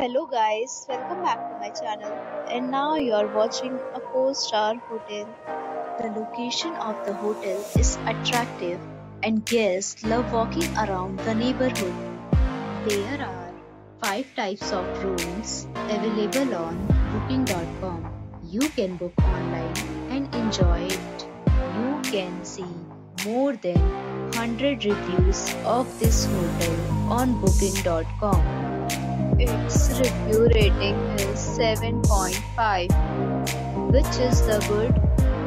Hello guys, welcome back to my channel. And now you are watching a 4-star hotel. The location of the hotel is attractive and guests love walking around the neighborhood. There are 5 types of rooms available on booking.com. You can book online and enjoy it. You can see more than 100 reviews of this hotel on booking.com. Its review rating is 7.5, which is the good.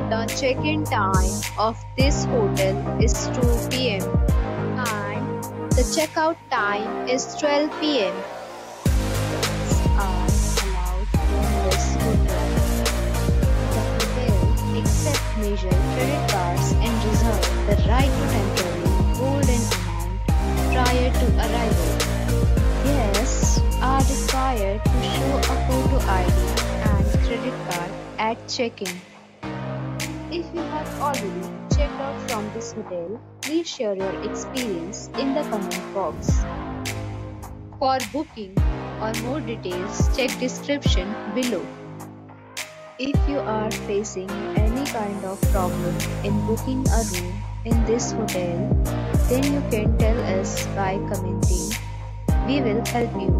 The check-in time of this hotel is 2 p.m. and the checkout time is 12 p.m. Pets are allowed in this hotel. The hotel accepts major credit cards and reserves the right to temporarily hold an amount prior to arrival. Guests are required to show a photo ID and credit card at check-in. If you have already checked out from this hotel, please share your experience in the comment box. For booking or more details, check description below. If you are facing any kind of problem in booking a room in this hotel, then you can tell us by commenting. We will help you.